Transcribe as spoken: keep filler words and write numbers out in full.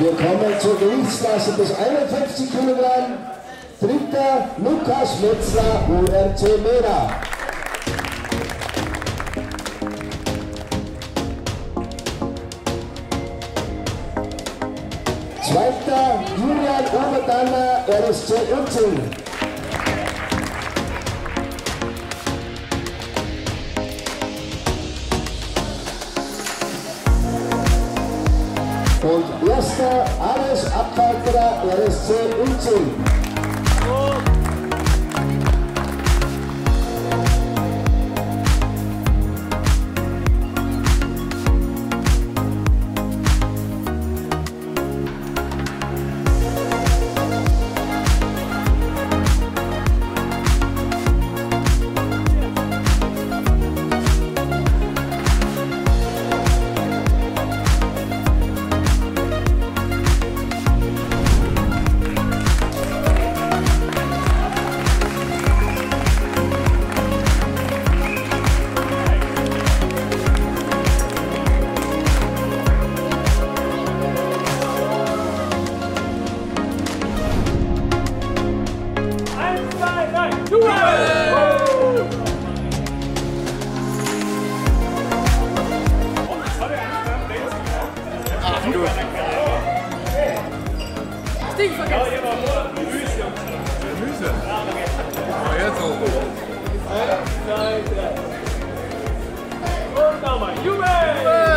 Wir kommen zur Gewichtsklasse bis einundfünfzig Kilogramm. Dritter Lukas Metzler, U R C MEDA. Zweiter Julian Oberdaner, R S C Inzing. Und erster Alois Abfalterer, R S C Inzing. Ding vergessen. Gemüse. Gemüse. Oh, jetzt auch gut. eins, zwei, drei. Und nochmal. Jubel!